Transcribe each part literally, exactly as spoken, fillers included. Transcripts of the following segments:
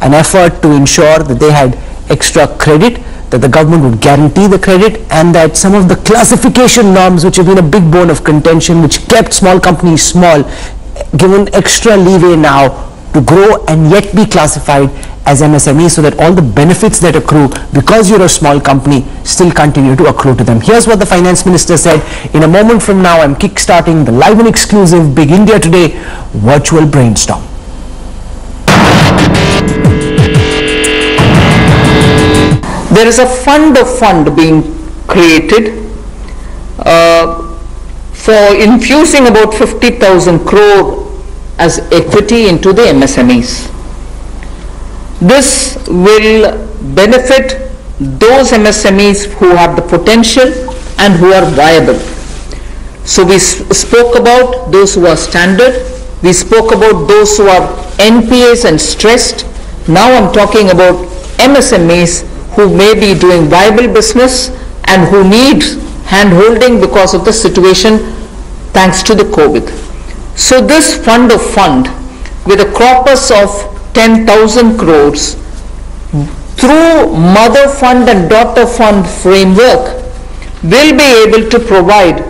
an effort to ensure that they had extra credit, that the government would guarantee the credit, and that some of the classification norms, which have been a big bone of contention, which kept small companies small, given extra leeway now to grow and yet be classified as M S M E, so that all the benefits that accrue because you're a small company still continue to accrue to them. Here's what the finance minister said. In a moment from now, I'm kickstarting the live and exclusive Big India Today virtual brainstorm. There is a fund of fund being created uh, for infusing about fifty thousand crore as equity into the M S M Es. This will benefit those M S M Es who have the potential and who are viable. So we spoke about those who are standard, we spoke about those who are N P As and stressed. Now I'm talking about M S M Es who may be doing viable business and who need hand-holding because of the situation thanks to the COVID. So this fund of fund with a corpus of ten thousand crores through mother fund and daughter fund framework will be able to provide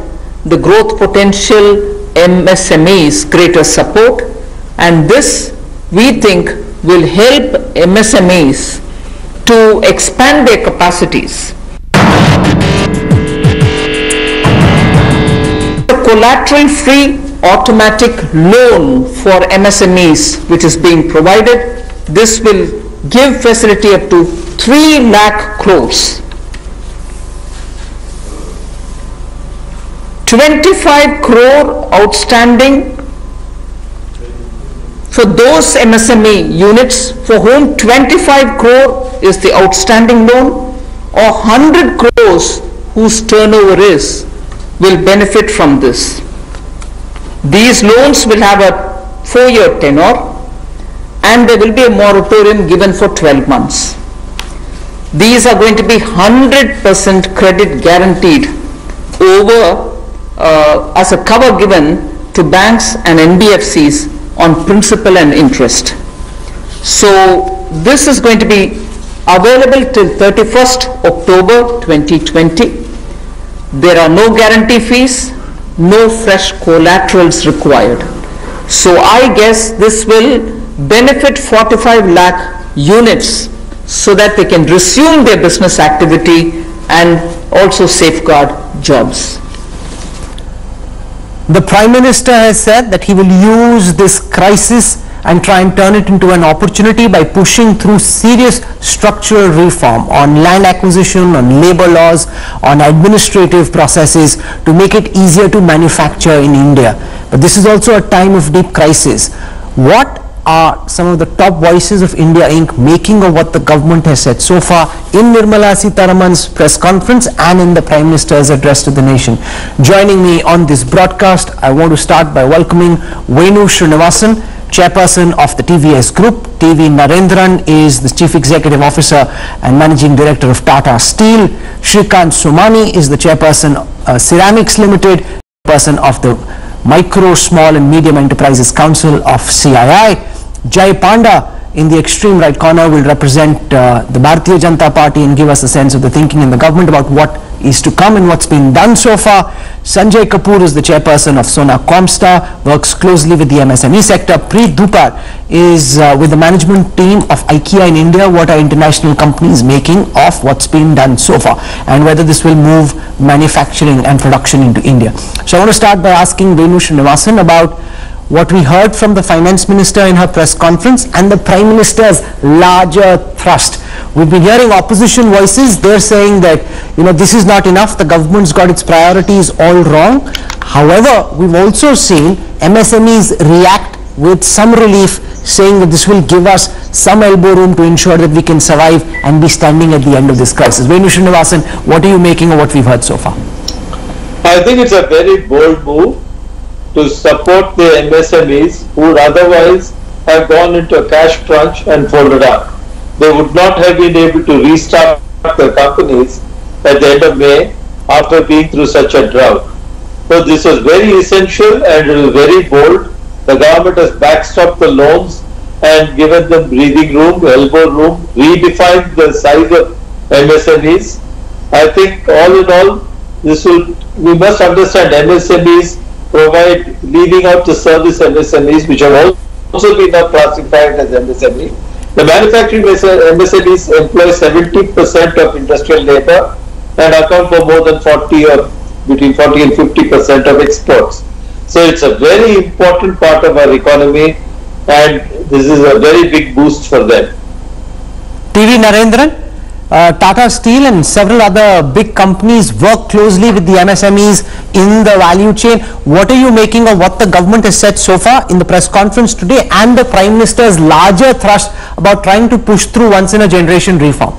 the growth potential M S M Es greater support, and this we think will help M S M Es to expand their capacities. The collateral free automatic loan for M S M Es which is being provided, this will give facility up to three lakh crores. twenty-five crore outstanding for those M S M E units for whom twenty-five crore is the outstanding loan, or one hundred crores whose turnover is, will benefit from this. These loans will have a four-year tenor and there will be a moratorium given for twelve months. These are going to be one hundred percent credit guaranteed over uh, as a cover given to banks and N B F Cs on principal and interest. So this is going to be available till thirty-first October twenty twenty. There are no guarantee fees, no fresh collaterals required. So I guess this will benefit forty-five lakh units so that they can resume their business activity and also safeguard jobs. The Prime Minister has said that he will use this crisis and try and turn it into an opportunity by pushing through serious structural reform on land acquisition, on labour laws, on administrative processes to make it easier to manufacture in India. But this is also a time of deep crisis. What are some of the top voices of India Incorporated making of what the government has said so far in Nirmala Sitaraman's press conference and in the Prime Minister's address to the nation? Joining me on this broadcast, I want to start by welcoming Venu Srinivasan, Chairperson of the T V S Group. T V Narendran is the Chief Executive Officer and Managing Director of Tata Steel. Shrikant Somani is the Chairperson of uh, Ceramics Limited, Chairperson of the Micro, Small and Medium Enterprises Council of C I I. Jay Panda in the extreme right corner will represent uh, the Bharatiya Janata Party and give us a sense of the thinking in the government about what is to come and what's been done so far. Sanjay Kapoor is the Chairperson of Sona Comstar, works closely with the M S M E sector. Preet Dhupar is uh, with the management team of IKEA in India. What are international companies making of what's been done so far and whether this will move manufacturing and production into India? So I want to start by asking Venu Srinivasan about what we heard from the Finance Minister in her press conference and the Prime Minister's larger thrust. We've been hearing opposition voices. They're saying that, you know, this is not enough. The government's got its priorities all wrong. However, we've also seen M S M Es react with some relief, saying that this will give us some elbow room to ensure that we can survive and be standing at the end of this crisis. Venu Srinivasan, what are you making of what we've heard so far? I think it's a very bold move to support the M S M Es who would otherwise have gone into a cash crunch and folded up. They would not have been able to restart their companies at the end of May after being through such a drought. So this was very essential and it was very bold. The government has backstopped the loans and given them breathing room, elbow room, redefined the size of M S M Es. I think all in all, this will, we must understand M S M Es provide, leaving out the service M S M Es, which have also been now classified as M S M E. The manufacturing M S M Es employ seventy percent of industrial labor and account for more than forty or between forty and fifty percent of exports. So it's a very important part of our economy, and this is a very big boost for them. T V Narendran, Uh, Tata Steel and several other big companies work closely with the M S M Es in the value chain. What are you making of what the government has said so far in the press conference today and the Prime Minister's larger thrust about trying to push through once in a generation reform?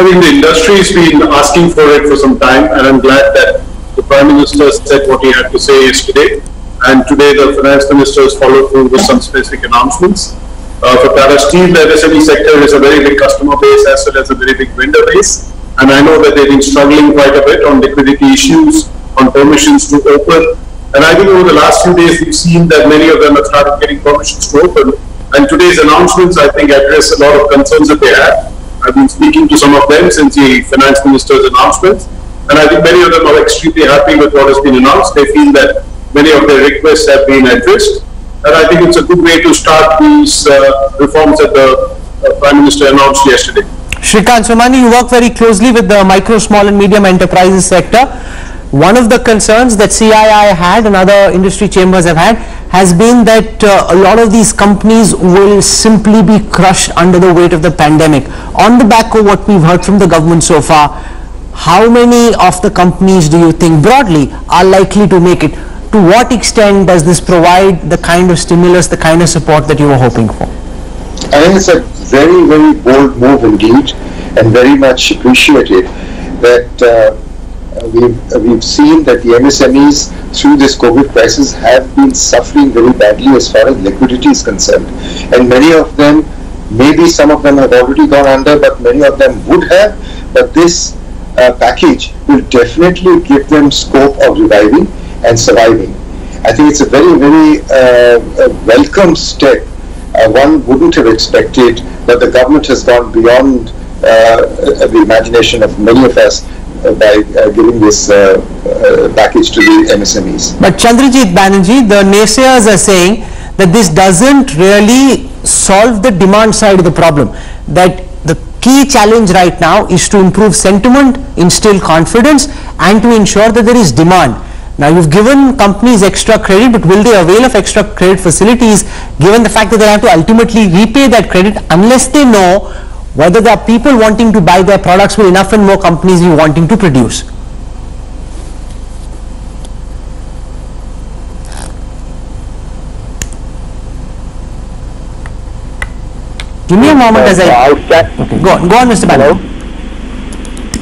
I mean, the industry has been asking for it for some time, and I'm glad that the Prime Minister said what he had to say yesterday, and today the Finance Minister has followed through with some specific announcements. Uh, for Tata Steel, the M S M E sector is a very big customer base as well as a very big vendor base, and I know that they've been struggling quite a bit on liquidity issues, on permissions to open, and I think over the last few days we've seen that many of them have started getting permissions to open, and today's announcements I think address a lot of concerns that they have. I've been speaking to some of them since the Finance Minister's announcements, and I think many of them are extremely happy with what has been announced. They feel that many of their requests have been addressed. And I think it's a good way to start these uh, reforms that the uh, Prime Minister announced yesterday. Shrikant Somani, you work very closely with the micro, small and medium enterprises sector. One of the concerns that C I I had and other industry chambers have had has been that uh, a lot of these companies will simply be crushed under the weight of the pandemic. On the back of what we've heard from the government so far, how many of the companies do you think broadly are likely to make it? To what extent does this provide the kind of stimulus, the kind of support that you were hoping for? I think it's a very, very bold move indeed, and very much appreciated that uh, we've, we've seen that the M S M Es through this COVID crisis have been suffering very badly as far as liquidity is concerned. And many of them, maybe some of them have already gone under, but many of them would have. But this uh, package will definitely give them scope of reviving and surviving. I think it's a very, very uh, a welcome step. Uh, one wouldn't have expected, but the government has gone beyond uh, the imagination of many of us uh, by uh, giving this uh, uh, package to the M S M Es. But Chandrajit Banerjee, the naysayers are saying that this doesn't really solve the demand side of the problem. That the key challenge right now is to improve sentiment, instill confidence, and to ensure that there is demand. Now, you've given companies extra credit, but will they avail of extra credit facilities given the fact that they have to ultimately repay that credit unless they know whether there are people wanting to buy their products with enough and more companies be wanting to produce? Give me a moment uh, as I... Okay. Go on, go on, Mister Banerjee.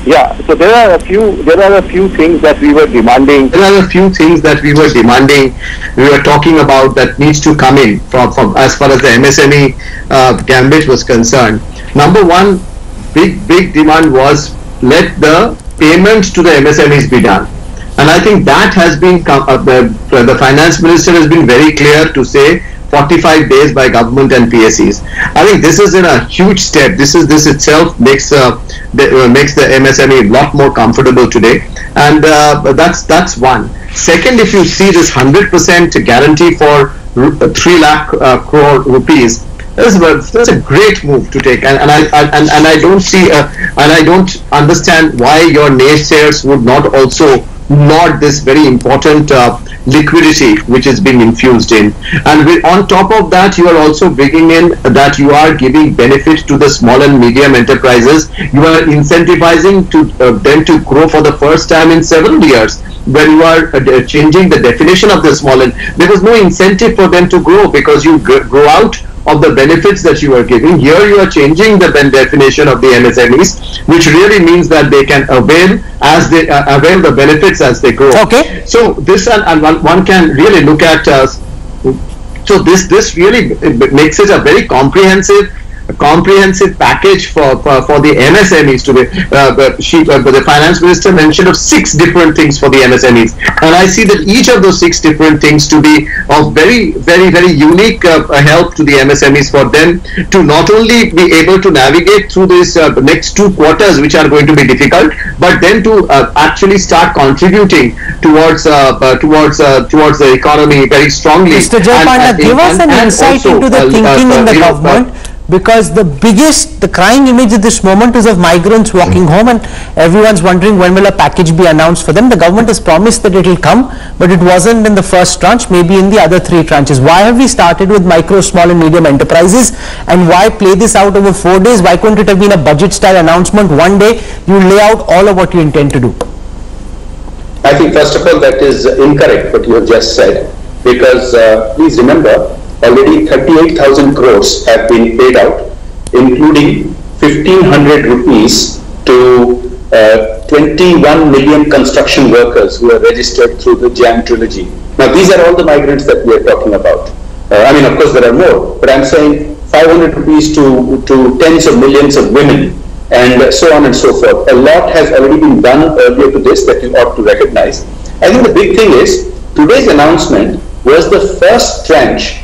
Yeah, so there are a few there are a few things that we were demanding. There are a few things that we were demanding. We were talking about that needs to come in from, from as far as the M S M E uh, gambit was concerned. Number one, big big demand was let the payments to the M S M Es be done, and I think that has been uh, the, the Finance Minister has been very clear to say forty-five days by government and P S Es. I think this is in a huge step. This is this itself makes uh, the, uh, makes the M S M E a lot more comfortable today, and uh, that's that's one. Second, if you see this one hundred percent guarantee for three lakh uh, crore rupees, that's a, a great move to take, and, and I, I and, and I don't see uh, and I don't understand why your naysayers would not also not this very important uh, liquidity which is being infused in. And we, on top of that, you are also bringing in that you are giving benefit to the small and medium enterprises. You are incentivizing to uh, them to grow for the first time in several years. When you are uh, changing the definition of the small, and there was no incentive for them to grow because you grow out of the benefits that you are giving. Here you are changing the definition of the M S M Es, which really means that they can avail as they uh, avail the benefits as they grow. Okay. So this and, and one, one can really look at. Uh, so this this really makes it a very comprehensive comprehensive package for for, for the M S M Es today. Uh, but she, uh, but the finance minister mentioned of six different things for the M S M Es, and I see that each of those six different things to be of very, very, very unique uh, help to the M S M Es, for them to not only be able to navigate through this uh, next two quarters, which are going to be difficult, but then to uh, actually start contributing towards uh, uh, towards uh, towards the economy very strongly. Mister Jay Panda, give us an insight into the thinking in the government, because the biggest, the crying image at this moment is of migrants walking home, and everyone's wondering when will a package be announced for them. The government has promised that it will come, but it wasn't in the first tranche, maybe in the other three tranches. Why have we started with micro, small and medium enterprises, and why play this out over four days? Why couldn't it have been a budget style announcement? One day you lay out all of what you intend to do. I think first of all that is incorrect what you have just said, because uh, please remember, already thirty-eight thousand crores have been paid out, including fifteen hundred rupees to uh, twenty-one million construction workers who are registered through the JAM Trilogy. Now, these are all the migrants that we are talking about. Uh, I mean, of course, there are more, but I'm saying five hundred rupees to, to tens of millions of women, and so on and so forth. A lot has already been done earlier to this that you ought to recognize. I think the big thing is, today's announcement was the first tranche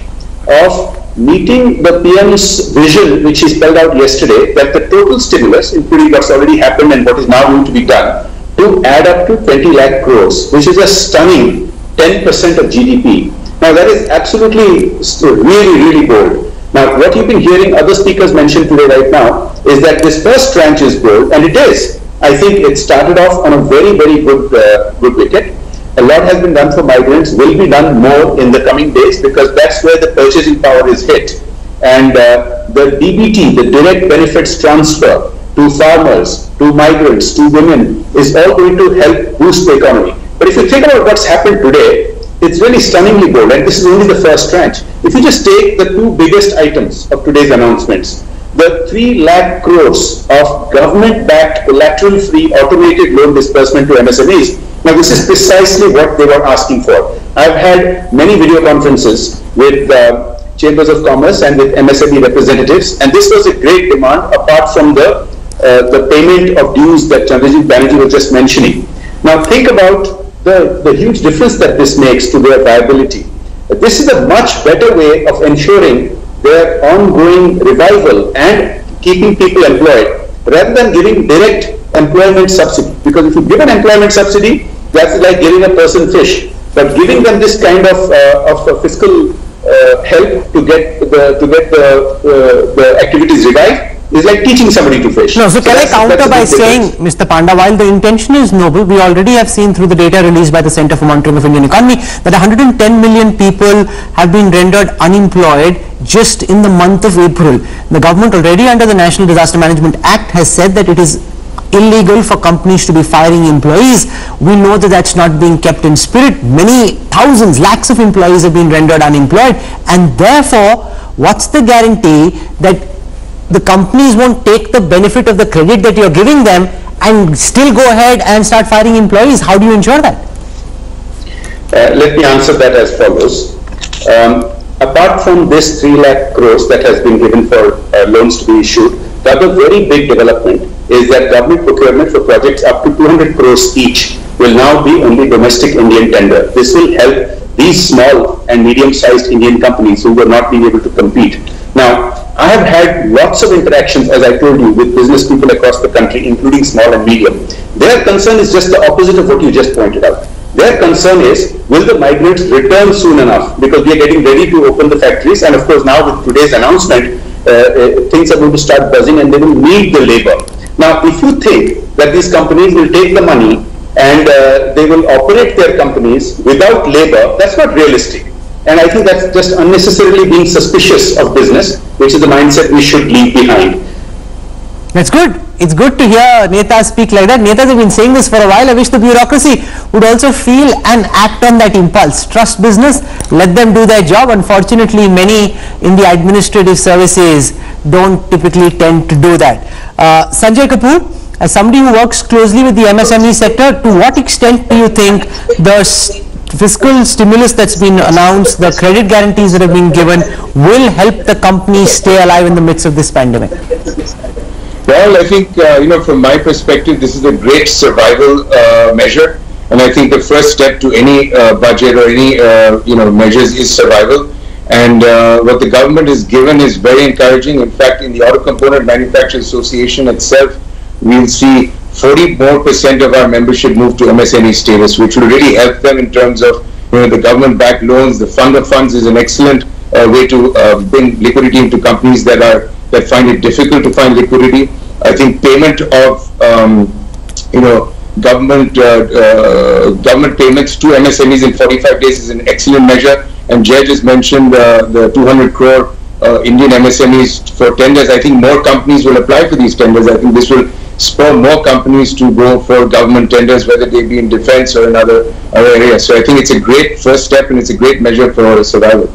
of meeting the P M's vision, which he spelled out yesterday, that the total stimulus, including what's already happened and what is now going to be done, to add up to twenty lakh crores, which is a stunning ten percent of G D P. Now that is absolutely really, really bold. Now what you've been hearing other speakers mention today right now is that this first tranche is bold, and it is. I think it started off on a very, very good, uh, good wicket. A lot has been done for migrants, will be done more in the coming days, because that's where the purchasing power is hit. And uh, the D B T, the direct benefits transfer to farmers, to migrants, to women, is all going to help boost the economy. But if you think about what's happened today, it's really stunningly bold, and this is only the first tranche. If you just take the two biggest items of today's announcements, the three lakh crores of government-backed collateral-free automated loan disbursement to M S M Es, now, this is precisely what they were asking for. I've had many video conferences with uh, Chambers of Commerce and with M S M E representatives, and this was a great demand, apart from the, uh, the payment of dues that Chandrajit Banerjee was just mentioning. Now, think about the, the huge difference that this makes to their viability. This is a much better way of ensuring their ongoing revival and keeping people employed, rather than giving direct employment subsidy. Because if you give an employment subsidy, that's like giving a person fish. But giving them this kind of uh, of uh, fiscal uh, help to get the to get the, uh, the activities revived is like teaching somebody to fish. No, so, so can I counter by saying, Mister Panda, while the intention is noble, we already have seen through the data released by the Centre for Monitoring of Indian Economy that one hundred ten million people have been rendered unemployed just in the month of April. The government already, under the National Disaster Management Act, has said that it is illegal for companies to be firing employees. We know that that's not being kept in spirit. Many thousands, lakhs of employees have been rendered unemployed, and therefore what's the guarantee that the companies won't take the benefit of the credit that you're giving them and still go ahead and start firing employees? How do you ensure that? Uh, let me answer that as follows. Um, apart from this three lakh crores that has been given for uh, loans to be issued, the other very big development is that government procurement for projects up to two hundred crores each will now be only domestic Indian tender. This will help these small and medium-sized Indian companies who were not being able to compete. Now, I have had lots of interactions, as I told you, with business people across the country, including small and medium. Their concern is just the opposite of what you just pointed out. Their concern is, will the migrants return soon enough? Because we are getting ready to open the factories, and of course now with today's announcement, uh, uh, things are going to start buzzing and they will need the labor. Now, if you think that these companies will take the money and uh, they will operate their companies without labor, that's not realistic. And I think that's just unnecessarily being suspicious of business, which is the mindset we should leave behind. That's good. It's good to hear Netas speak like that. Netas have been saying this for a while. I wish the bureaucracy would also feel and act on that impulse. Trust business, let them do their job. Unfortunately, many in the administrative services don't typically tend to do that. Uh, Sanjay Kapoor, as somebody who works closely with the M S M E sector, to what extent do you think the fiscal stimulus that's been announced, the credit guarantees that have been given, will help the company stay alive in the midst of this pandemic? Well, I think, uh, you know, from my perspective, this is a great survival uh, measure. And I think the first step to any uh, budget or any, uh, you know, measures is survival. And uh, what the government has given is very encouraging. In fact, in the Auto Component Manufacturers Association itself, we'll see forty more percent of our membership move to M S M E status, which will really help them in terms of, you know, the government-backed loans. The fund of funds is an excellent uh, way to uh, bring liquidity into companies that are that find it difficult to find liquidity. I think payment of, um, you know, government uh, uh, government payments to M S M Es in forty-five days is an excellent measure. And Jay just mentioned uh, the two hundred crore uh, Indian M S M Es for tenders. I think more companies will apply for these tenders. I think this will spur more companies to go for government tenders, whether they be in defense or in other, other areas. So I think it's a great first step and it's a great measure for survival.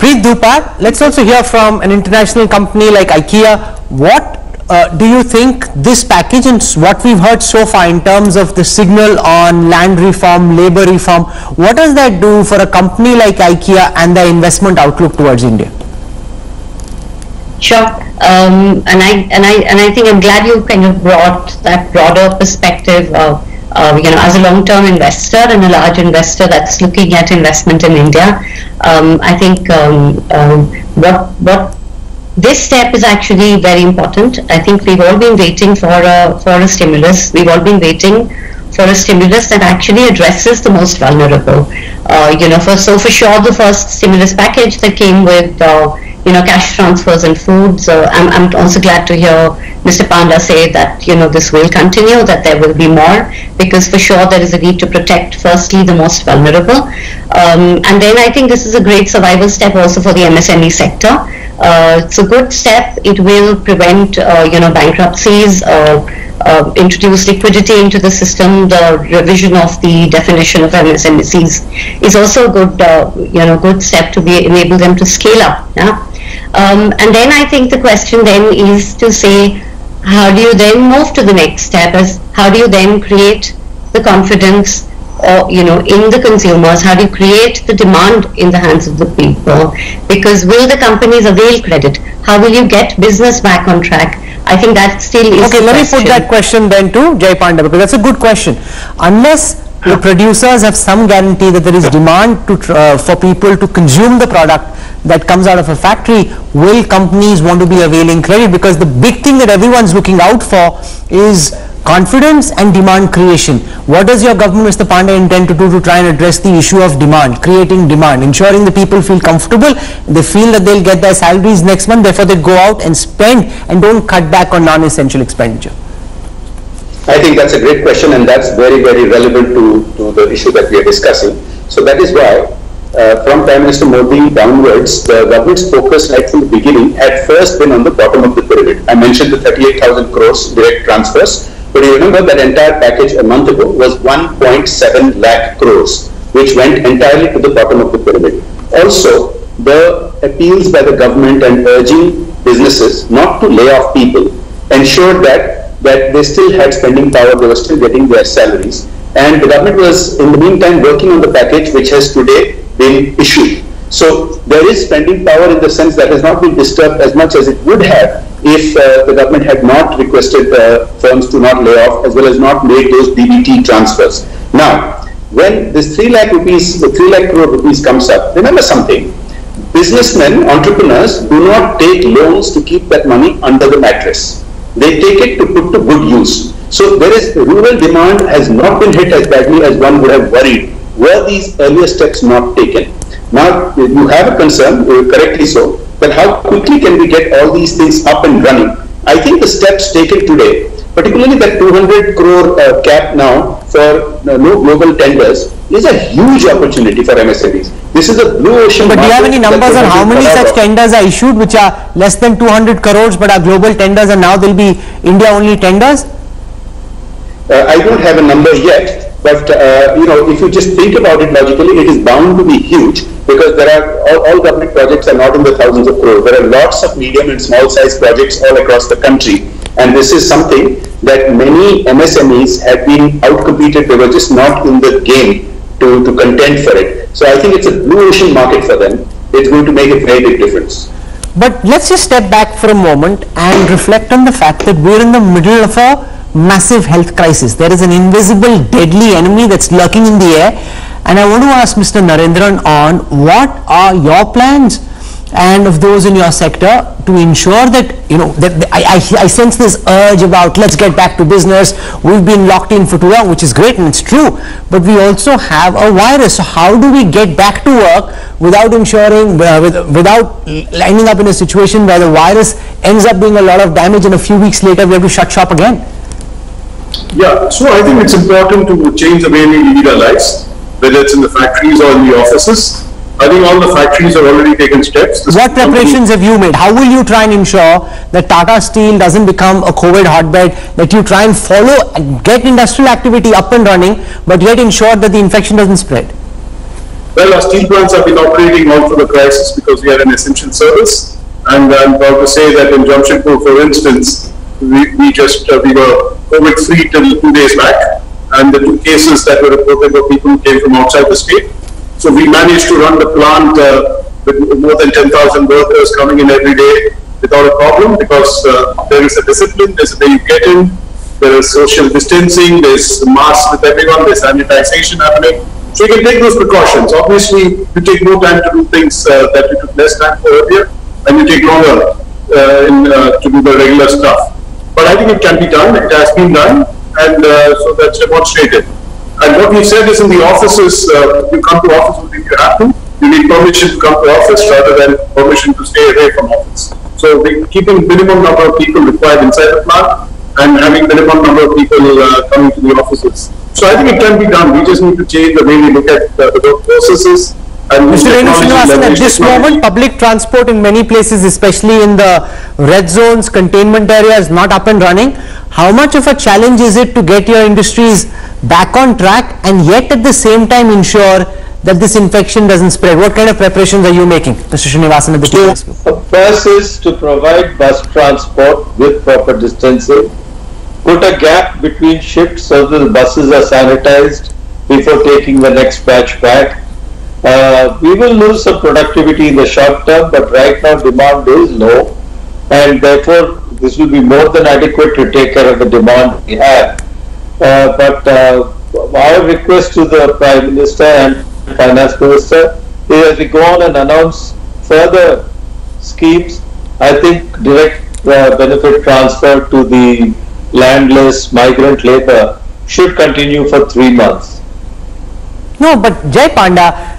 Preet Dhupar, let's also hear from an international company like IKEA. What Uh, do you think this package and what we've heard so far in terms of the signal on land reform, labor reform, what does that do for a company like IKEA and their investment outlook towards India? Sure, um, and I and I and I think I'm glad you kind of brought that broader perspective of uh, you know, as a long-term investor and a large investor that's looking at investment in India. Um, I think um, um, what what. This step is actually very important. I think we've all been waiting for a, for a stimulus. We've all been waiting for a stimulus that actually addresses the most vulnerable. Uh, you know, for, so for sure, the first stimulus package that came with, uh, you know, cash transfers and food. So I'm, I'm also glad to hear Mister Panda say that, you know, this will continue, that there will be more, because for sure there is a need to protect, firstly, the most vulnerable. Um, and then I think this is a great survival step also for the M S M E sector. Uh, it's a good step. It will prevent, uh, you know, bankruptcies, uh, uh, introduce liquidity into the system. The revision of the definition of M S M Es is also a good, uh, you know, good step to be enable them to scale up. Yeah? Um, and then I think the question then is to say, how do you then move to the next step? As how do you then create the confidence, or, you know, in the consumers? How do you create the demand in the hands of the people? Because will the companies avail credit? How will you get business back on track? I think that still is okay. Let question. me put that question then to Jay Panda, because that's a good question. Unless the producers have some guarantee that there is demand to uh, for people to consume the product that comes out of a factory, will companies want to be availing credit? Because the big thing that everyone's looking out for is confidence and demand creation. What does your government, Mister Panda, intend to do to try and address the issue of demand, creating demand, ensuring the people feel comfortable, they feel that they'll get their salaries next month, therefore they go out and spend and don't cut back on non-essential expenditure? I think that's a great question, and that's very, very relevant to, to the issue that we are discussing. So that is why, uh, from Prime Minister Modi downwards, the government's focus right from the beginning had first been on the bottom of the pyramid. I mentioned the thirty-eight thousand crores direct transfers. But you remember that entire package a month ago was one point seven lakh crores, which went entirely to the bottom of the pyramid. Also, the appeals by the government and urging businesses not to lay off people ensured that, that they still had spending power, they were still getting their salaries. And the government was, in the meantime, working on the package which has today been issued. So there is spending power in the sense that has not been disturbed as much as it would have if uh, the government had not requested uh, firms to not lay off, as well as not made those D B T transfers. Now, when this three lakh rupees, the three lakh crore rupees comes up, remember something, businessmen, entrepreneurs do not take loans to keep that money under the mattress. They take it to put to good use. So there is, rural demand has not been hit as badly as one would have worried, were these earlier steps not taken. Now, you have a concern, correctly so, but how quickly can we get all these things up and running? I think the steps taken today, particularly that two hundred crore uh, cap now for uh, no global tenders, is a huge opportunity for M S M Es. This is a blue ocean. But do you have any numbers on how many such tenders are issued which are less than two hundred crores but are global tenders, and now there will be India only tenders? Uh, I don't have a number yet, but uh, you know, if you just think about it logically, it is bound to be huge. Because there are, all, all government projects are not in the thousands of crores. There are lots of medium and small size projects all across the country. And this is something that many M S M Es have been outcompeted. They were just not in the game to, to contend for it. So I think it's a blue ocean market for them. It's going to make a very big difference. But let's just step back for a moment and reflect on the fact that we're in the middle of a massive health crisis. There is an invisible, deadly enemy that's lurking in the air. And I want to ask Mister Narendran on what are your plans and of those in your sector to ensure that, you know, that I, I, I sense this urge about let's get back to business. We've been locked in for too long, which is great and it's true, but we also have a virus. So how do we get back to work without ensuring, uh, with, without lining up in a situation where the virus ends up doing a lot of damage and a few weeks later we have to shut shop again? Yeah, so I think it's important to change the way we lead our lives, whether it's in the factories or in the offices. I think all the factories have already taken steps. This what preparations have you made? How will you try and ensure that Tata Steel doesn't become a COVID hotbed, that you try and follow and get industrial activity up and running, but yet ensure that the infection doesn't spread? Well, our steel plants have been operating all through the crisis because we are an essential service. And I'm proud to say that in Jamshedpur, for instance, we, we just uh, we were COVID-free till two days back. And the two cases that were reported were people who came from outside the state. So we managed to run the plant uh, with more than ten thousand workers coming in every day without a problem, because uh, there is a discipline, there's a way you get in, there is social distancing, there's masks with everyone, there's sanitization happening. So you can take those precautions. Obviously, you take more time to do things uh, that you took less time for earlier, and you take longer uh, in, uh, to do the regular stuff. But I think it can be done, it has been done, and uh, so that's demonstrated. And what we said is in the offices, uh, you come to office only if you have to. You need permission to come to office rather than permission to stay away from office. So we're keeping minimum number of people required inside the plant and having minimum number of people uh, coming to the offices. So I think it can be done. We just need to change the way we look at uh, the work processes. And Mister Venu Srinivasan, at this moment, public transport in many places, especially in the red zones, containment areas, not up and running. How much of a challenge is it to get your industries back on track and yet at the same time ensure that this infection doesn't spread? What kind of preparations are you making, Mister Srinivasan, at the T V S Group? First is to provide bus transport with proper distancing. Put a gap between shifts so that the buses are sanitized before taking the next batch back. Uh, we will lose some productivity in the short term, but right now demand is low, and therefore this will be more than adequate to take care of the demand we have. Uh, but uh, our request to the Prime Minister and Finance Minister is that we go on and announce further schemes. I think direct uh, benefit transfer to the landless migrant labor should continue for three months. No, but Jay Panda,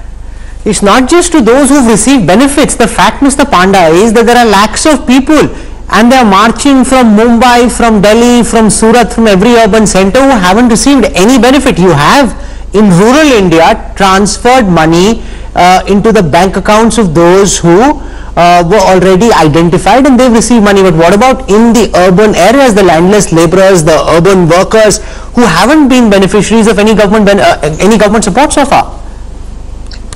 it's not just to those who've received benefits. The fact, Mister Panda, is that there are lakhs of people and they are marching from Mumbai, from Delhi, from Surat, from every urban center who haven't received any benefit. You have in rural India transferred money uh, into the bank accounts of those who uh, were already identified and they've received money. But what about in the urban areas, the landless laborers, the urban workers who haven't been beneficiaries of any government, ben uh, any government support so far?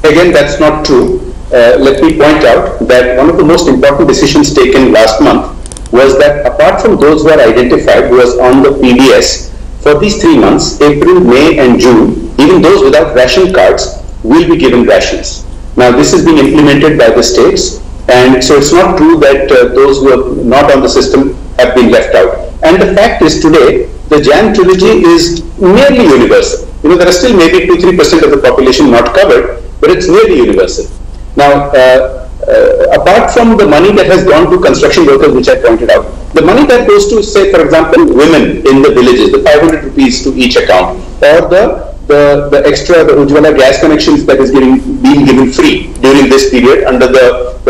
Again, that's not true. Uh, let me point out that one of the most important decisions taken last month was that apart from those who are identified who was on the P D S, for these three months, April, May and June, even those without ration cards will be given rations. Now this is being implemented by the states, and so it's not true that uh, those who are not on the system have been left out. And the fact is today, the JAM Trilogy is nearly universal. You know, there are still maybe two to three percent of the population not covered, but it's nearly universal. Now, uh, Uh, apart from the money that has gone to construction workers, which I pointed out, the money that goes to, say, for example, women in the villages, the five hundred rupees to each account, or the, the, the extra, the Ujwala gas connections that is giving, being given free during this period under the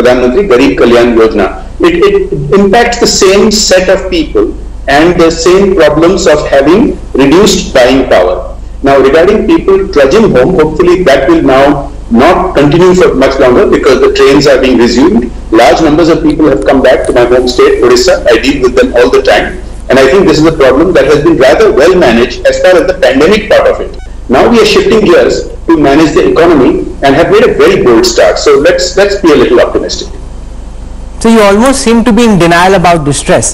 Mantri Garib Kalyan Yojana. It, it impacts the same set of people and the same problems of having reduced buying power. Now, regarding people trudging home, hopefully that will now not continue for much longer because the trains are being resumed. Large numbers of people have come back to my home state, Odisha. I deal with them all the time. And I think this is a problem that has been rather well managed as far as the pandemic part of it. Now we are shifting gears to manage the economy and have made a very bold start. So let's, let's be a little optimistic. So you almost seem to be in denial about distress.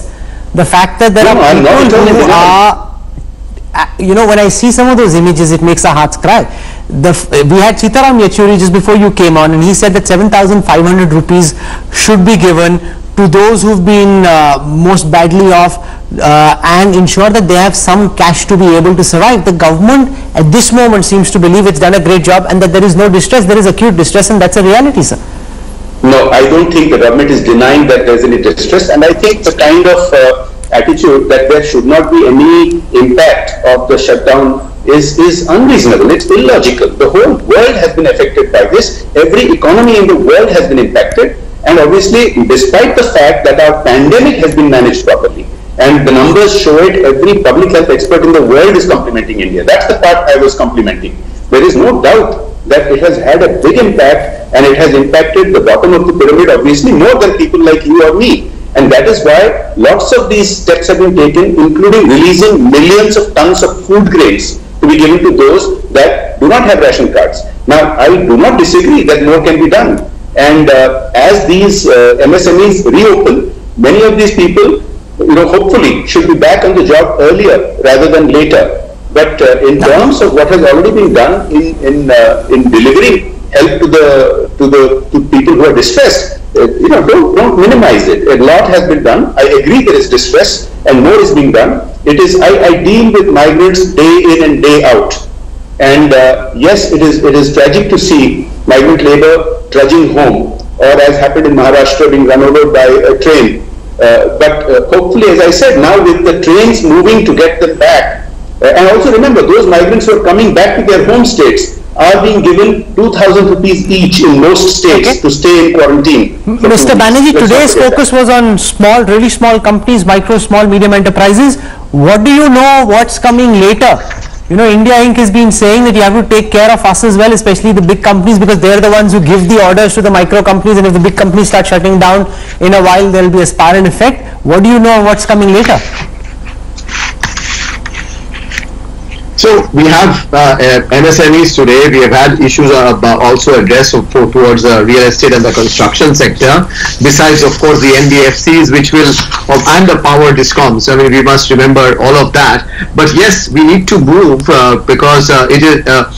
The fact that there no, are people who are, you know, when I see some of those images, it makes our hearts cry. The, we had Sitaram Yechuri just before you came on, and he said that seven thousand five hundred rupees should be given to those who've been uh, most badly off uh, and ensure that they have some cash to be able to survive. The government at this moment seems to believe it's done a great job and that there is no distress. There is acute distress, and that's a reality, sir. No, I don't think the government is denying that there is any distress, and I think the kind of uh, attitude that there should not be any impact of the shutdown is, is unreasonable. It's illogical. The whole world has been affected by this. Every economy in the world has been impacted, and obviously despite the fact that our pandemic has been managed properly, and the numbers show it, every public health expert in the world is complimenting India. That's the part I was complimenting. There is no doubt that it has had a big impact, and it has impacted the bottom of the pyramid obviously more than people like you or me. And that is why lots of these steps have been taken, including releasing millions of tons of food grains to be given to those that do not have ration cards. Now, I do not disagree that more can be done. And uh, as these uh, M S M Es reopen, many of these people, you know, hopefully should be back on the job earlier rather than later. But uh, in terms of what has already been done in in uh, in delivering help to the to the to people who are distressed, uh, you know, don't don't minimize it. A lot has been done. I agree there is distress, and more is being done. It is I, I deal with migrants day in and day out, and uh, yes, it is it is tragic to see migrant labour trudging home, or as happened in Maharashtra, being run over by a train. Uh, but uh, hopefully, as I said, now with the trains moving to get them back. Uh, and also remember, those migrants who are coming back to their home states are being given two thousand rupees each in most states okay. to stay in quarantine. Mister Banerjee, today's focus was on small, really small companies, micro, small, medium enterprises. What do you know what's coming later? You know, India Incorporated has been saying that you have to take care of us as well, especially the big companies, because they're the ones who give the orders to the micro companies, and if the big companies start shutting down in a while, there will be a spiral effect. What do you know what's coming later? So we have uh, M S M Es today. We have had issues uh, also addressed towards the uh, real estate and the construction sector. Besides, of course, the N B F Cs, which will, and the power discoms. I mean, we must remember all of that. But yes, we need to move uh, because uh, it is uh,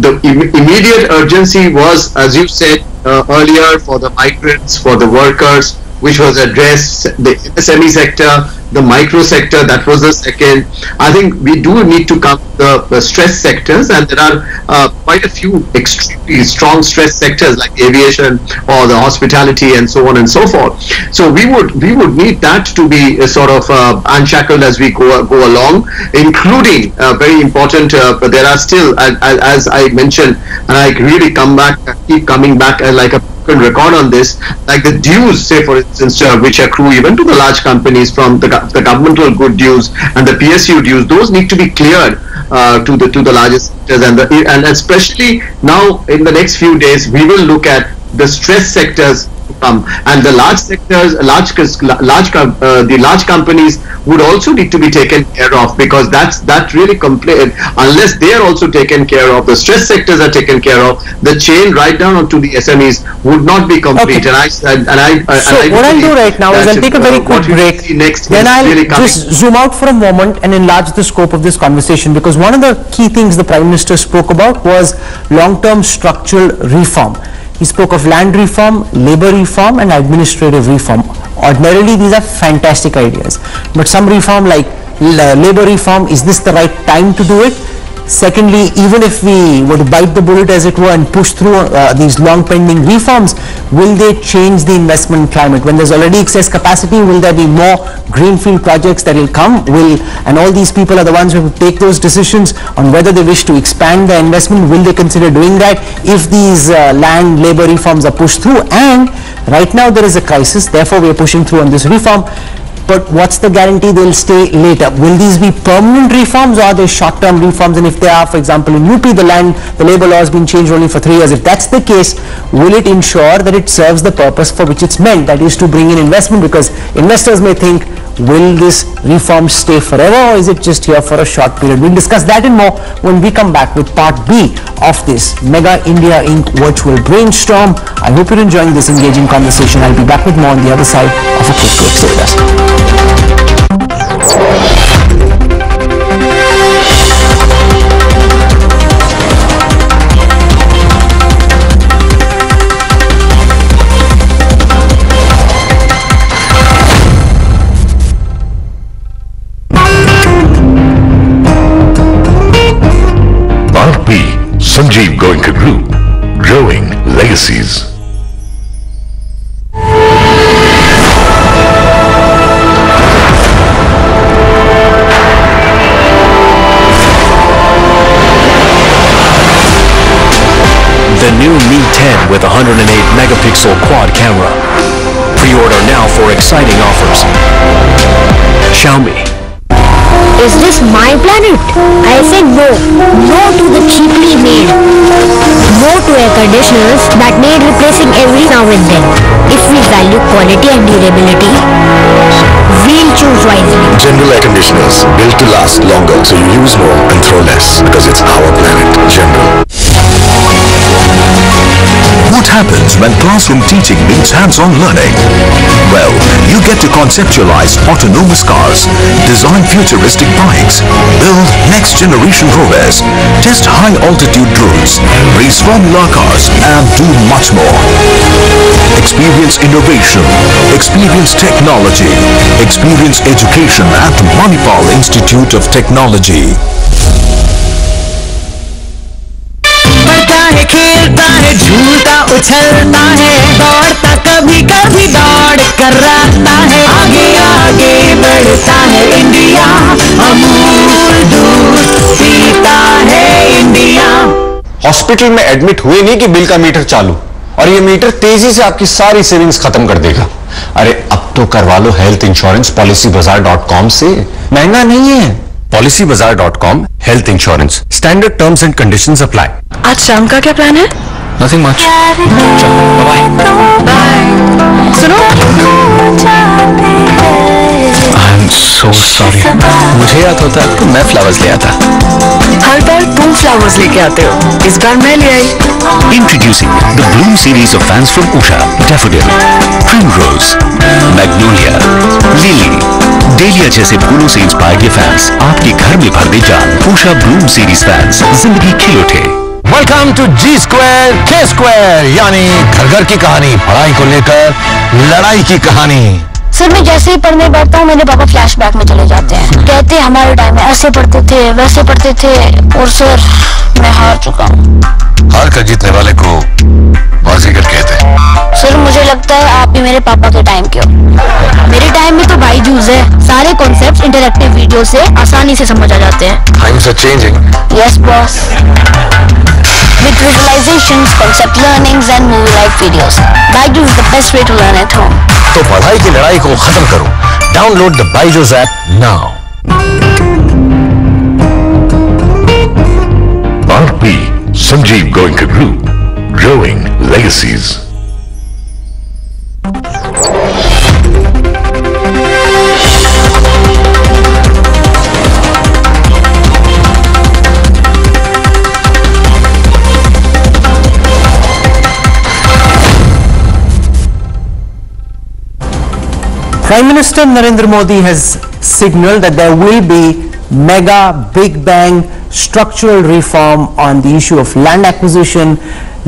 the im immediate urgency was, as you said uh, earlier, for the migrants, for the workers, which was addressed, the M S M E sector, the micro sector, that was the second. I think we do need to come to the, the stress sectors, and there are uh, quite a few extremely strong stress sectors like aviation or the hospitality and so on and so forth. So we would we would need that to be uh, sort of uh, unshackled as we go, go along, including uh, very important, uh, but there are still, uh, as I mentioned, and I really come back, keep coming back uh, like a record on this, like the dues, say for instance, uh, which accrue even to the large companies from the, the governmental good dues and the P S U dues. Those need to be cleared uh, to the to the largest sectors, and the and especially now in the next few days we will look at the stress sectors to come, and the large sectors, large large uh, the large companies would also need to be taken care of, because that's that really complaint. Unless they are also taken care of, the stress sectors are taken care of, the chain right down onto the S M Es would not be complete. Okay. And I and, and I uh, so and I what I'll do right now is I'll take a very uh, quick break. Next, then I'll really just zoom out for a moment and enlarge the scope of this conversation, because one of the key things the Prime Minister spoke about was long-term structural reform. He spoke of land reform, labour reform and administrative reform. Ordinarily, these are fantastic ideas. But some reform like labour reform, is this the right time to do it? Secondly, even if we were to bite the bullet as it were and push through uh, these long pending reforms, will they change the investment climate? When there's already excess capacity, will there be more greenfield projects that will come? Will, and all these people are the ones who will take those decisions on whether they wish to expand their investment. Will they consider doing that if these uh, land labour reforms are pushed through? And right now there is a crisis, therefore we are pushing through on this reform. But what's the guarantee they'll stay later? Will these be permanent reforms, or are they short-term reforms? And if they are, for example, in U P, the land, the labour law has been changed only for three years. If that's the case, will it ensure that it serves the purpose for which it's meant, that is to bring in investment? Because investors may think, will this reform stay forever, or is it just here for a short period? We'll discuss that and more when we come back with part B of this Mega India Incorporated virtual brainstorm. I hope you're enjoying this engaging conversation. I'll be back with more on the other side of a quick break. Stay with us. Sanjeev Goenka Group, growing legacies. The new Mi ten with one hundred eight megapixel quad camera. Pre-order now for exciting offers. Xiaomi. Is this my planet? I said no. No to the cheaply made. No to air conditioners that need replacing every now and then. If we value quality and durability, we'll choose wisely. General air conditioners built to last longer, so you use more and throw less because it's our planet. General. What happens when classroom teaching meets hands-on learning? Well, you get to conceptualize autonomous cars, design futuristic bikes, build next-generation rovers, test high-altitude drones, race Formula cars, and do much more. Experience innovation, experience technology, experience education at Manipal Institute of Technology. खेलता है झूलता उछलता है दौड़ता कभी कभी दौड़ कर आता है आगे आगे बढ़ता है इंडिया अमूल दूध पीता है इंडिया। हॉस्पिटल में एडमिट हुए नहीं कि बिल का मीटर चालू और ये मीटर तेजी से आपकी सारी सेविंग्स खत्म कर देगा। अरे अब तो करवा लो health insurance policy bazaar dot com से, महंगा नहीं है। policy bazaar dot com health insurance standard terms and conditions apply. आज शाम का क्या प्लान है? Nothing much. Bye bye. सुनो. I'm so sorry. मुझे याद होता है कि मैं flowers ले आता. हर बार तुम flowers लेके आते हो. इस बार मैं ले आई. Introducing the Bloom series of fans from Usha, Daffodil, Primrose, Magnolia, Lily. Dahlia जैसे फूलों से इंस्पायर्ड ये फैंस आपके घर में भर दे जान. उषा ब्लूम सीरीज फैंस जिंदगी खिल उठे. वेलकम टू जी स्क्वायर के स्क्वायर यानी घर घर की कहानी, पढ़ाई को लेकर लड़ाई की कहानी. सर मैं जैसे ही पढ़ने बैठता हूँ मेरे पापा फ्लैशबैक में चले जाते हैं. कहते हमारे टाइम में ऐसे पढ़ते थे वैसे पढ़ते थे और सर मैं हार चुका हूँ. हार कर जीतने वाले को बाजीगर कहते हैं. सर मुझे लगता है आप भी मेरे पापा के टाइम के हो. मेरे टाइम में तो बायजूस है. सारे कॉन्सेप्ट्स इंटरैक्टिव वीडियो से आसानी से समझ आ जाते हैं. Times are changing. Yes boss. With visualizations, concept learnings and movie-like videos, BYJU'S is the best way to learn at home. तो पढ़ाई की लड़ाई को खत्म करो. Download the BYJU'S app now. R P Sanjeev Goenka Group, growing legacies. Prime Minister Narendra Modi has signaled that there will be mega, big bang structural reform on the issue of land acquisition,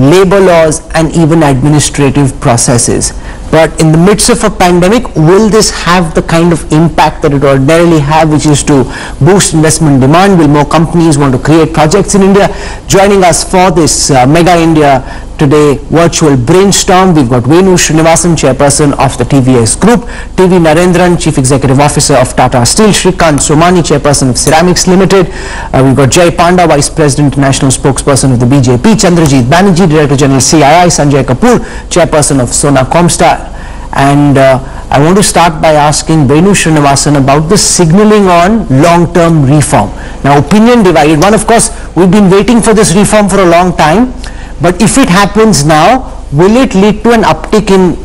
labor laws and even administrative processes. But in the midst of a pandemic, will this have the kind of impact that it ordinarily have, which is to boost investment demand? Will more companies want to create projects in India? Joining us for this uh, Mega India Today virtual brainstorm, we've got Venu Srinivasan, chairperson of the T V S Group, T V Narendran, chief executive officer of Tata Steel, Shrikant Somani, chairperson of Ceramics Limited, uh, we've got Jay Panda, vice president, national spokesperson of the B J P, Chandrajit Banerjee, director general C I I, Sanjay Kapoor, chairperson of Sona Comstar. And uh, I want to start by asking Venu Srinivasan about the signalling on long-term reform. Now, opinion divided. One, of course, we've been waiting for this reform for a long time. But if it happens now, will it lead to an uptick in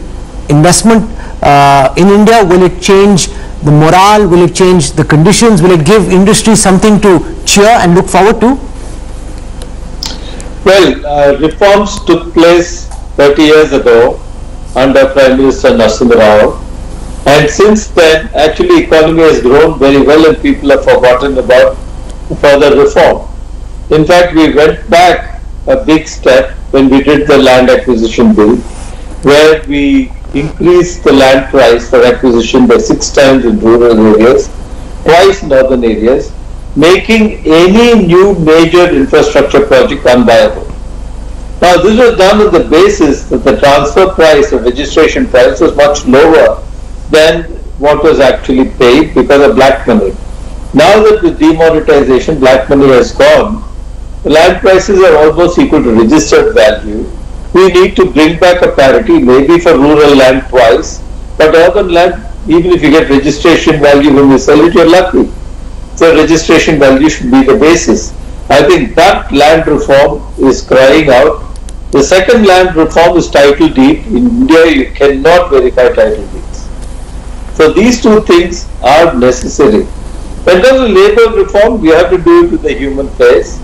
investment uh, in India? Will it change the morale? Will it change the conditions? Will it give industry something to cheer and look forward to? Well, uh, reforms took place thirty years ago under Prime Minister Narasimha Rao, And since then, actually, economy has grown very well and people have forgotten about further reform. In fact, we went back a big step when we did the land acquisition bill, where we increased the land price for acquisition by six times in rural areas, twice in urban areas, making any new major infrastructure project unviable. Now, this was done on the basis that the transfer price or registration price was much lower than what was actually paid because of black money. Now that with demonetization, black money has gone, the land prices are almost equal to registered value. We need to bring back a parity, maybe for rural land twice, but urban land, even if you get registration value when you sell it, you're lucky. So registration value should be the basis. I think that land reform is crying out. The second land reform is title deed. In India, you cannot verify title deeds. So these two things are necessary. When it comes to labour reform, we have to do it with the human face.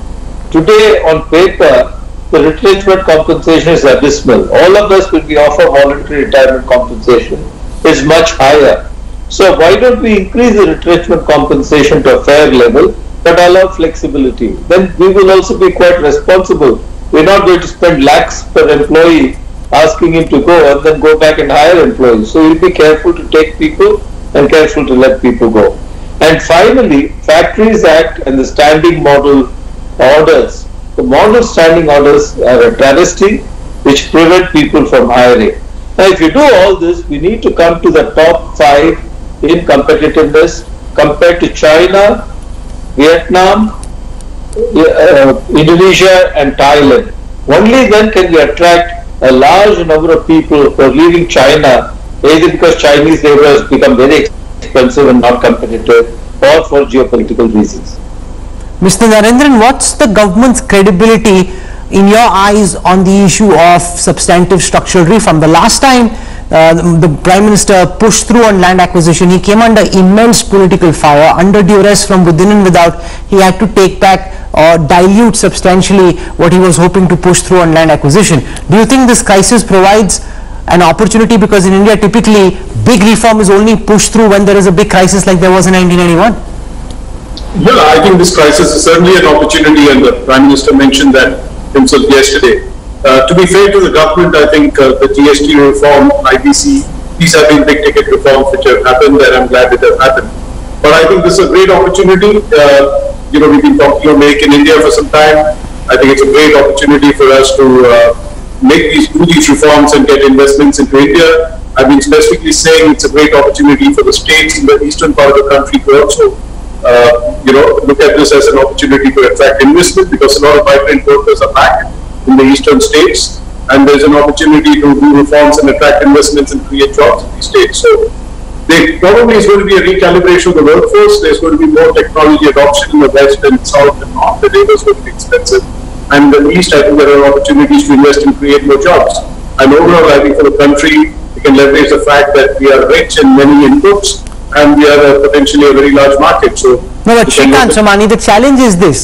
Today, on paper, the retrenchment compensation is abysmal. All of us, when we offer voluntary retirement compensation, is much higher. So why don't we increase the retrenchment compensation to a fair level, but allow flexibility? Then we will also be quite responsible. We're not going to spend lakhs per employee asking him to go and then go back and hire employees. So we'll be careful to take people and careful to let people go. And finally, Factories Act and the standing model orders. The model standing orders are a travesty which prevent people from hiring. Now, if you do all this, we need to come to the top five in competitiveness compared to China, Vietnam, uh, Indonesia and Thailand. Only then can we attract a large number of people who are leaving China, either because Chinese labor has become very expensive and not competitive or for geopolitical reasons. Mister Narendran, what's the government's credibility in your eyes on the issue of substantive structural reform? The last time uh, the, the Prime Minister pushed through on land acquisition, he came under immense political fire, under duress from within and without. He had to take back or dilute substantially what he was hoping to push through on land acquisition. Do you think this crisis provides an opportunity? Because in India, typically, big reform is only pushed through when there is a big crisis like there was in nineteen ninety-one. Well, I think this crisis is certainly an opportunity, and the Prime Minister mentioned that himself yesterday. Uh, to be fair to the government, I think uh, the G S T reform, I B C, these have been big ticket reforms which have happened, and I'm glad it has happened. But I think this is a great opportunity. Uh, you know, we've been talking about Make in India for some time. I think it's a great opportunity for us to uh, make these, do these reforms and get investments into India. I've been specifically saying it's a great opportunity for the states in the eastern part of the country to also Uh, you know, look at this as an opportunity to attract investment, because a lot of migrant workers are back in the eastern states, and there's an opportunity to do reforms and attract investments and create jobs in these states. So, there probably is going to be a recalibration of the workforce. There's going to be more technology adoption in the west and south and north. The labor is going to be expensive, and in the east, I think there are opportunities to invest and create more jobs. And overall, I think for the country, we can leverage the fact that we are rich in many inputs, and we are uh, potentially a very large market. So, no, but Shrikant Somani, the challenge is this.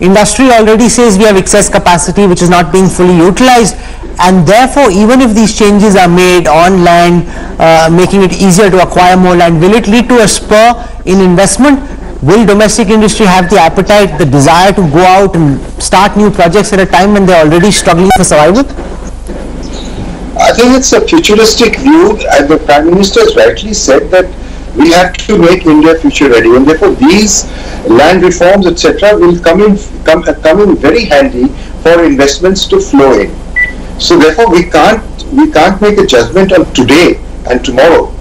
Industry already says we have excess capacity which is not being fully utilized, and therefore even if these changes are made on land, uh, making it easier to acquire more land, will it lead to a spur in investment? Will domestic industry have the appetite, the desire to go out and start new projects at a time when they're already struggling for survival? I think it's a futuristic view, and the Prime Minister has rightly said that we have to make India future ready, and therefore these land reforms, et cetera, will come in come, come in very handy for investments to flow in. So therefore, we can't we can't make a judgment on today and tomorrow.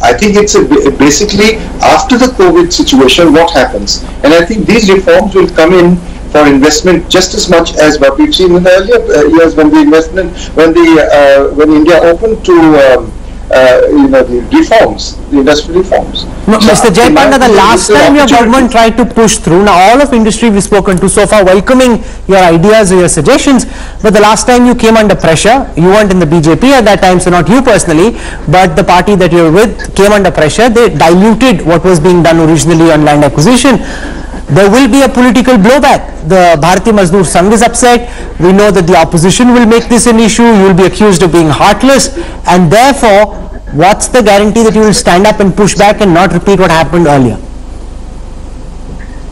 I think it's a, basically after the COVID situation, what happens, and I think these reforms will come in for investment just as much as what we've seen in the earlier years when the investment when the uh, when India opened to. Um, Uh, you know, the reforms, the industrial reforms. No, so Mister Jay Panda, the last time your government tried to push through, now all of industry we've spoken to so far welcoming your ideas or your suggestions, but the last time you came under pressure, you weren't in the B J P at that time, so not you personally, but the party that you're with came under pressure. They diluted what was being done originally on land acquisition. There will be a political blowback. The Bharati Mazdoor Sangh is upset. We know that the opposition will make this an issue. You will be accused of being heartless, and therefore what's the guarantee that you will stand up and push back and not repeat what happened earlier?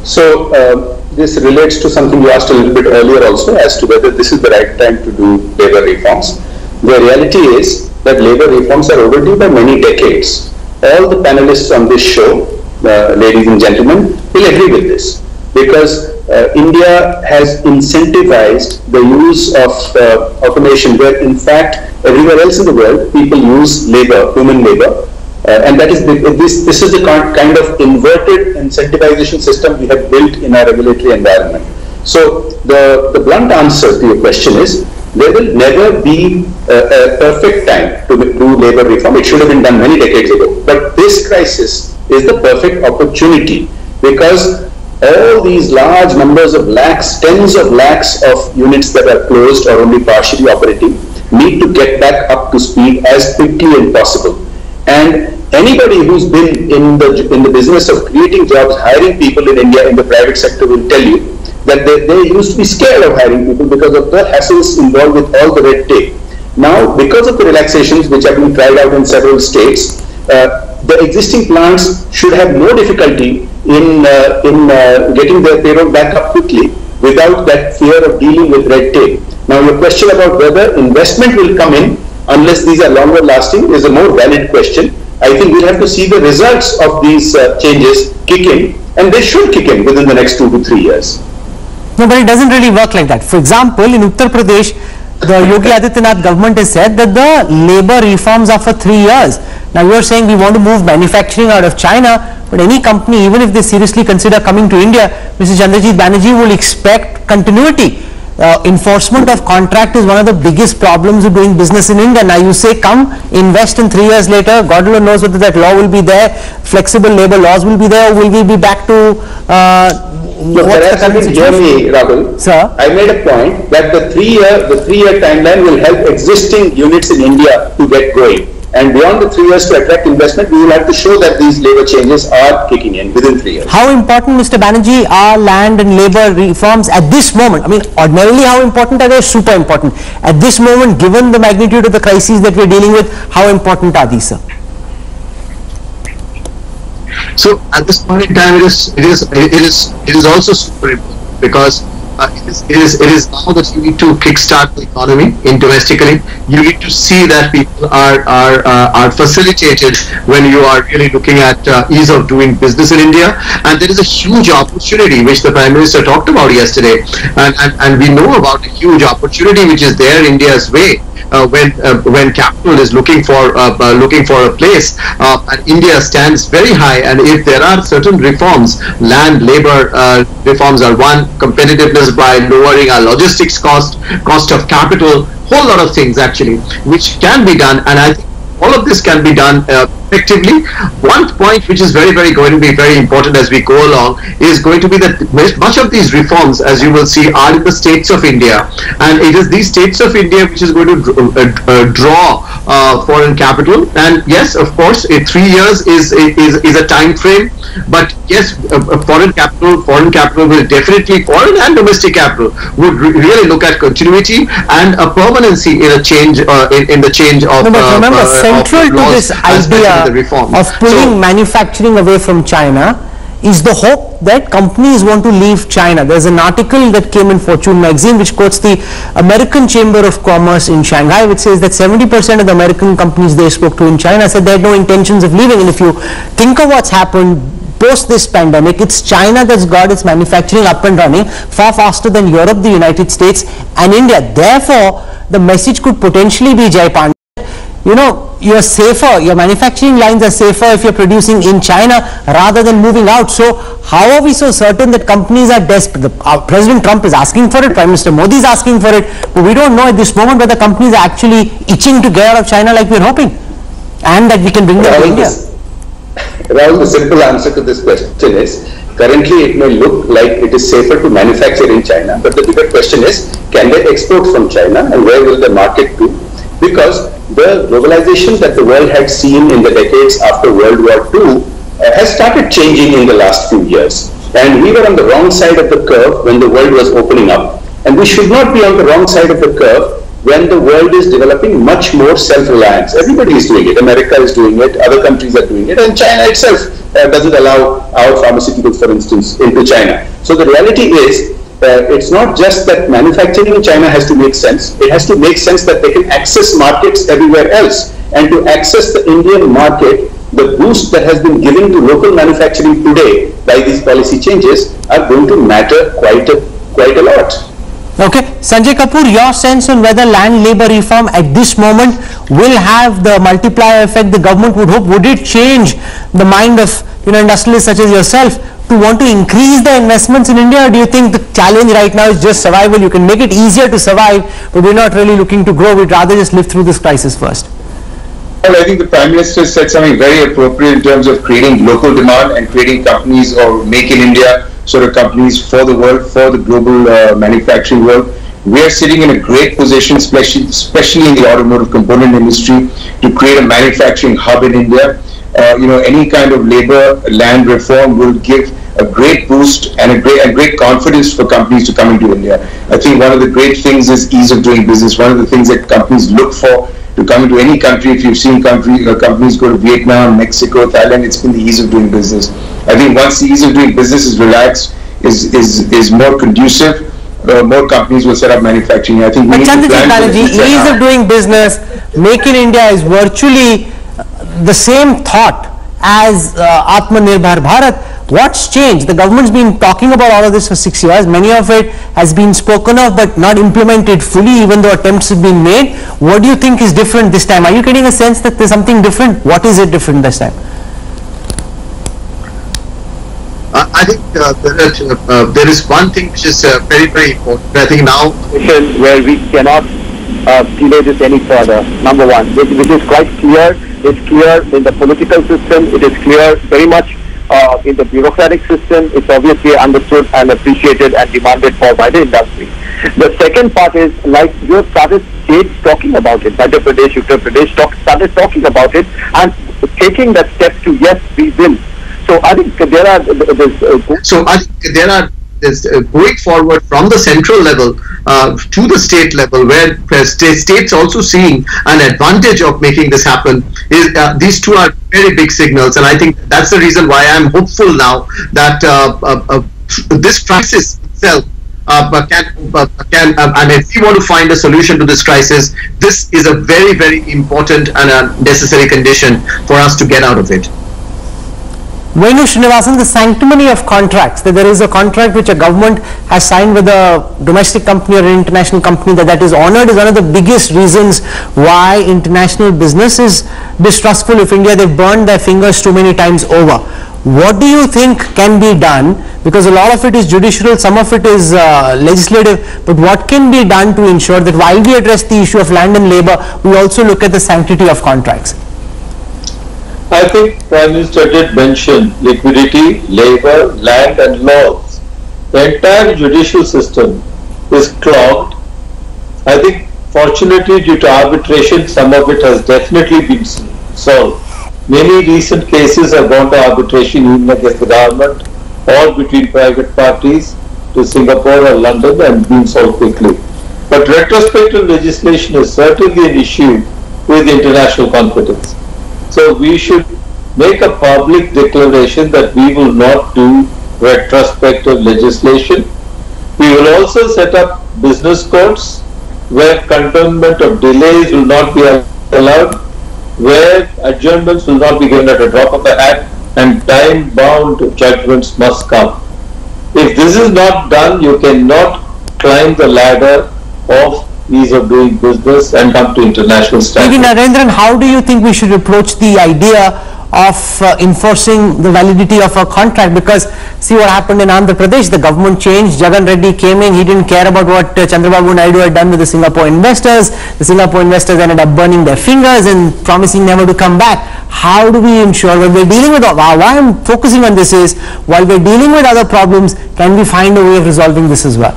So uh, this relates to something you asked a little bit earlier also, as to whether this is the right time to do labor reforms. The reality is that labor reforms are overdue by many decades. All the panelists on this show, uh, ladies and gentlemen, will agree with this, because uh, India has incentivized the use of uh, automation, where in fact everywhere else in the world people use labor, human labor. Uh, and that is the, this, this is the kind of inverted incentivization system we have built in our regulatory environment. So the, the blunt answer to your question is, there will never be a, a perfect time to do labor reform. It should have been done many decades ago. But this crisis is the perfect opportunity, because all these large numbers of lakhs, tens of lakhs of units that are closed or only partially operating need to get back up to speed as quickly as possible. And anybody who's been in the, in the business of creating jobs, hiring people in India in the private sector will tell you that they, they used to be scared of hiring people because of the hassles involved with all the red tape. Now, because of the relaxations which have been tried out in several states, uh, the existing plants should have no difficulty in, uh, in uh, getting their payroll back up quickly without that fear of dealing with red tape. Now, your question about whether investment will come in unless these are longer lasting is a more valid question. I think we'll have to see the results of these uh, changes kick in, and they should kick in within the next two to three years. No, but it doesn't really work like that. For example, in Uttar Pradesh, the Yogi Adityanath government has said that the labor reforms are for three years. Now, you're saying we want to move manufacturing out of China, but any company, even if they seriously consider coming to India, Mister Chandrajit Banerjee will expect continuity. Uh, enforcement of contract is one of the biggest problems of doing business in India. Now you say come invest, and three years later God alone knows whether that law will be there, flexible labor laws will be there, or will we be back to uh, no, perhaps you can hear me, Rahul. Sir? I made a point that the three-year the three-year timeline will help existing units in India to get going, and beyond the three years to attract investment, we will have to show that these labor changes are kicking in within three years. How important, Mister Banerjee, are land and labor reforms at this moment? I mean, ordinarily how important are they? Super important. At this moment, given the magnitude of the crises that we are dealing with, how important are these, sir? So at this point in time, it is it is it is it is also super important, because Uh, it, is, it, is, it is now that you need to kickstart the economy in domestically. You need to see that people are are uh, are facilitated when you are really looking at uh, ease of doing business in India. And there is a huge opportunity which the Prime Minister talked about yesterday, and and, and we know about a huge opportunity which is there in India's way uh, when uh, when capital is looking for uh, uh, looking for a place. Uh, and India stands very high. And if there are certain reforms, land, labor uh, reforms are one, competitiveness by lowering our logistics cost, cost of capital, whole lot of things actually, which can be done. And I think all of this can be done uh, effectively. One point which is very, very going to be very important as we go along is going to be that much of these reforms, as you will see, are in the states of India. And it is these states of India which is going to uh, draw uh, foreign capital. And yes, of course, uh, three years is, is, is a time frame. But yes, uh, foreign capital, foreign capital will definitely, foreign and domestic capital would re really look at continuity and a permanency in a change, uh, in, in the change of. No, but remember, uh, central to this idea of pulling so, manufacturing away from China is the hope that companies want to leave China. There's an article that came in Fortune magazine which quotes the American Chamber of Commerce in Shanghai, which says that seventy percent of the American companies they spoke to in China said they had no intentions of leaving. And if you think of what's happened post this pandemic, it's China that's got its manufacturing up and running far faster than Europe, the United States and India. Therefore, the message could potentially be, Jay Panda, you know, you're safer, your manufacturing lines are safer if you're producing in China rather than moving out. So how are we so certain that companies are desperate? The, uh, President Trump is asking for it, Prime Minister Modi is asking for it, but we don't know at this moment whether companies are actually itching to get out of China like we're hoping, and that we can bring them to India. Rahul, the simple answer to this question is, currently it may look like it is safer to manufacture in China, but the bigger question is, can they export from China, and where will the market go? Because the globalization that the world had seen in the decades after World War Two uh, has started changing in the last few years. And we were on the wrong side of the curve when the world was opening up. And we should not be on the wrong side of the curve when the world is developing much more self-reliance. Everybody is doing it. America is doing it. Other countries are doing it. And China itself uh, doesn't allow our pharmaceuticals, for instance, into China. So the reality is, uh, it's not just that manufacturing in China has to make sense. It has to make sense that they can access markets everywhere else. And to access the Indian market, the boost that has been given to local manufacturing today by these policy changes are going to matter quite a, quite a lot. Okay, Sanjay Kapoor, your sense on whether land labour reform at this moment will have the multiplier effect the government would hope? Would it change the mind of, you know, industrialists such as yourself to want to increase the investments in India, or do you think the challenge right now is just survival? You can make it easier to survive, but we're not really looking to grow. We'd rather just live through this crisis first. Well, I think the Prime Minister said something very appropriate in terms of creating local demand and creating companies or make in India sort of companies for the world, for the global uh, manufacturing world. We are sitting in a great position, especially, especially in the automotive component industry, to create a manufacturing hub in India. Uh, you know, any kind of labor, land reform will give a great boost and a great and great confidence for companies to come into India. I think one of the great things is ease of doing business. One of the things that companies look for to come into any country, if you've seen country, uh, companies go to Vietnam, Mexico, Thailand, it's been the ease of doing business. I think once the ease of doing business is relaxed, is is, is more conducive, uh, more companies will set up manufacturing. I think. But Chandrajit Banerjee, ease of doing business, make in India is virtually the same thought as uh, Atmanirbhar Bharat. What's changed? The government's been talking about all of this for six years. Many of it has been spoken of but not implemented fully, even though attempts have been made. What do you think is different this time? Are you getting a sense that there's something different? What is it different this time? Uh, I think uh, there, are, uh, there is one thing which is uh, very, very important. I think now where we cannot uh, delay this any further. Number one, which, which is quite clear. It's clear in the political system. It is clear very much Uh, in the bureaucratic system. It's obviously understood and appreciated and demanded for by the industry. The second part is, like you started states talking about it, Madhya Pradesh, Uttar Pradesh talk, started talking about it and taking that step to yes, we will. So I think there are uh, so I think there are is uh, going forward from the central level uh, to the state level, where uh, st states also seeing an advantage of making this happen. Is uh, these two are very big signals, and I think that's the reason why I'm hopeful now that uh, uh, uh, this crisis itself uh, can, uh, can uh, and if we want to find a solution to this crisis, this is a very, very important and a necessary condition for us to get out of it. Venu Srinivasan, the sanctimony of contracts, that there is a contract which a government has signed with a domestic company or an international company, that that is honored is one of the biggest reasons why international business is distrustful of India. They've burned their fingers too many times over. What do you think can be done? Because a lot of it is judicial, some of it is uh, legislative, but what can be done to ensure that while we address the issue of land and labor, we also look at the sanctity of contracts? I think Prime Minister did mention liquidity, labor, land and laws. The entire judicial system is clogged. I think fortunately due to arbitration, some of it has definitely been solved. Many recent cases have gone to arbitration even against the government or between private parties to Singapore or London and been solved quickly. But retrospective legislation is certainly an issue with international competence. So we should make a public declaration that we will not do retrospective legislation. We will also set up business courts where cantonment of delays will not be allowed, where adjournments will not be given at a drop of a hat, and time-bound judgments must come. If this is not done, you cannot climb the ladder of ease of doing business and come to international standards. T V Narendran, how do you think we should approach the idea of uh, enforcing the validity of a contract? Because see what happened in Andhra Pradesh, the government changed, Jagan Reddy came in, he didn't care about what uh, Chandrababu Naidu had done with the Singapore investors. The Singapore investors ended up burning their fingers and promising never to come back. How do we ensure when we're dealing with, all, why I'm focusing on this is, while we're dealing with other problems, can we find a way of resolving this as well?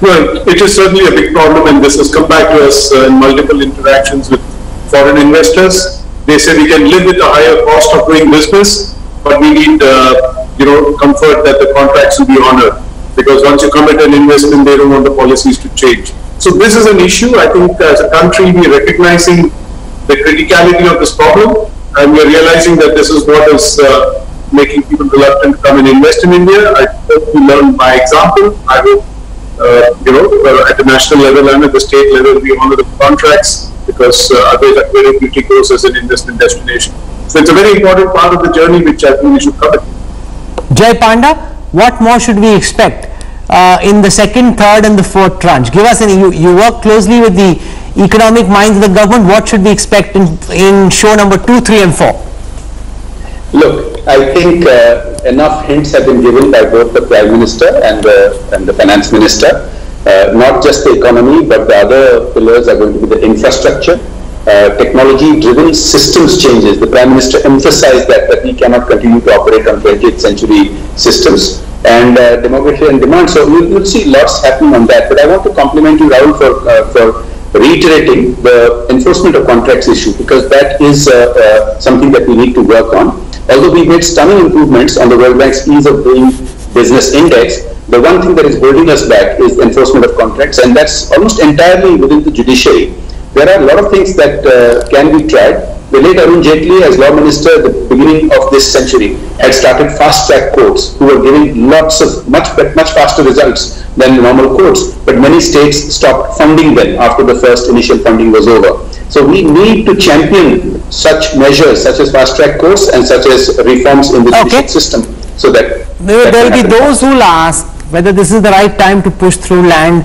Well, it is certainly a big problem, and this has come back to us uh, in multiple interactions with foreign investors. They say we can live with a higher cost of doing business, but we need uh, you know, comfort that the contracts will be honored, because once you commit an investment, they don't want the policies to change. So this is an issue. I think as a country, we are recognizing the criticality of this problem, and we are realizing that this is what is uh, making people reluctant to come and invest in India. I hope we learn by example. I hope, uh, you know, at the national level and at the state level, we honor the contracts, because uh, otherwise equity grows as an investment destination. So it's a very important part of the journey which I think we should cover. Jay Panda, what more should we expect uh, in the second, third and the fourth tranche? Give us an, you, you work closely with the economic minds of the government. What should we expect in, in show number two, three and four? Look, I think uh, enough hints have been given by both the Prime Minister and the, and the Finance Minister. Uh, not just the economy, but the other pillars are going to be the infrastructure. Uh, technology-driven systems changes. The Prime Minister emphasized that, that we cannot continue to operate on twentieth century systems, and uh, demography and demand. So you'll, you'll see lots happening on that. But I want to compliment you, Rahul, for, uh, for reiterating the enforcement of contracts issue, because that is uh, uh, something that we need to work on. Although we made stunning improvements on the World Bank's ease of doing business index, the one thing that is holding us back is the enforcement of contracts, and that's almost entirely within the judiciary. There are a lot of things that uh, can be tried. The late Arun Jaitley, as Law Minister at the beginning of this century, had started fast-track courts, who were giving lots of much much faster results than the normal courts. But many states stopped funding them after the first initial funding was over. So we need to champion such measures, such as fast-track courts and such as reforms in the okay. judicial system, so that there will be those who will ask whether this is the right time to push through land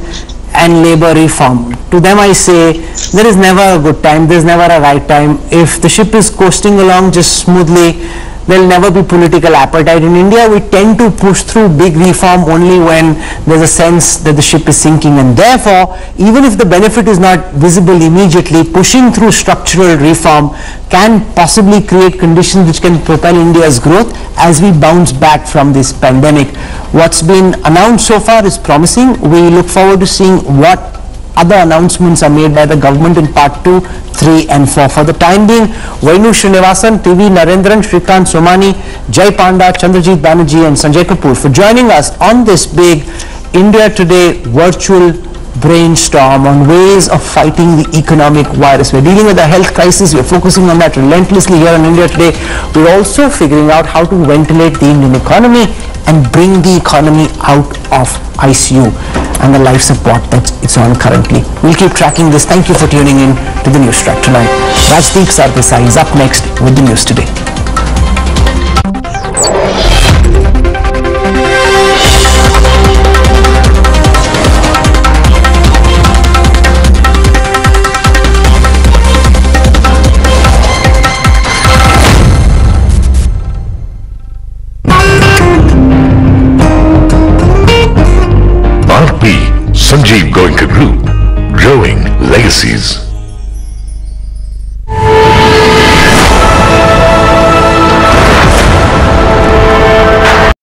and labor reform. To them I say, there is never a good time, there is never a right time. If the ship is coasting along just smoothly, there will never be political appetite. In India, we tend to push through big reform only when there is a sense that the ship is sinking, and therefore, even if the benefit is not visible immediately, pushing through structural reform can possibly create conditions which can propel India's growth as we bounce back from this pandemic. What's been announced so far is promising. We look forward to seeing what other announcements are made by the government in part two, three and four. For the time being, Venu Srinivasan, T V Narendran, Shrikant Somani, Jay Panda, Chandrajit Banerjee and Sanjay Kapoor for joining us on this big India Today virtual brainstorm on ways of fighting the economic virus. We're dealing with a health crisis, we're focusing on that relentlessly here in India Today. We're also figuring out how to ventilate the Indian economy and bring the economy out of I C U and the life support that it's on currently. We'll keep tracking this. Thank you for tuning in to the News Track tonight. Rajdeep Sardesai is up next with the News Today. Sanjeev Goenka Group, growing legacies.